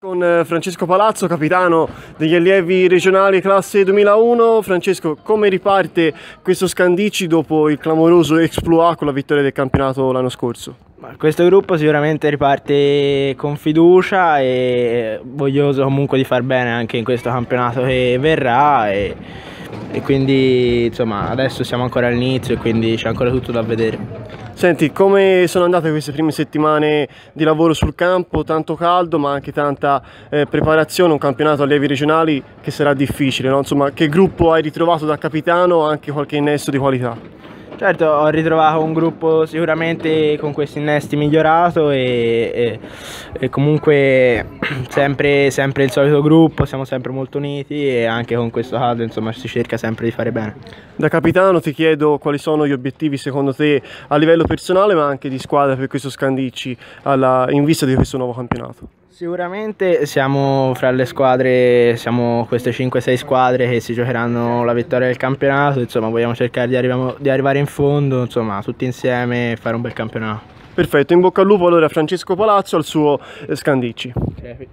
Con Francesco Palazzo, capitano degli allievi regionali classe 2001. Francesco, come riparte questo Scandicci dopo il clamoroso exploit con la vittoria del campionato l'anno scorso? Questo gruppo sicuramente riparte con fiducia e voglioso comunque di far bene anche in questo campionato che verrà e quindi insomma adesso siamo ancora all'inizio e quindi c'è ancora tutto da vedere. Senti, come sono andate queste prime settimane di lavoro sul campo? Tanto caldo ma anche tanta preparazione, un campionato allievi regionali che sarà difficile, no? Insomma, che gruppo hai ritrovato da capitano, anche qualche innesto di qualità? Certo, ho ritrovato un gruppo sicuramente con questi innesti migliorato e comunque sempre il solito gruppo, siamo sempre molto uniti e anche con questo caldo insomma si cerca sempre di fare bene. Da capitano ti chiedo quali sono gli obiettivi secondo te a livello personale ma anche di squadra per questo Scandicci in vista di questo nuovo campionato? Sicuramente siamo fra le squadre, siamo queste 5-6 squadre che si giocheranno la vittoria del campionato, insomma vogliamo cercare di arrivare in fondo, insomma tutti insieme e fare un bel campionato. Perfetto, in bocca al lupo allora a Francesco Palazzo al suo Scandicci. Okay.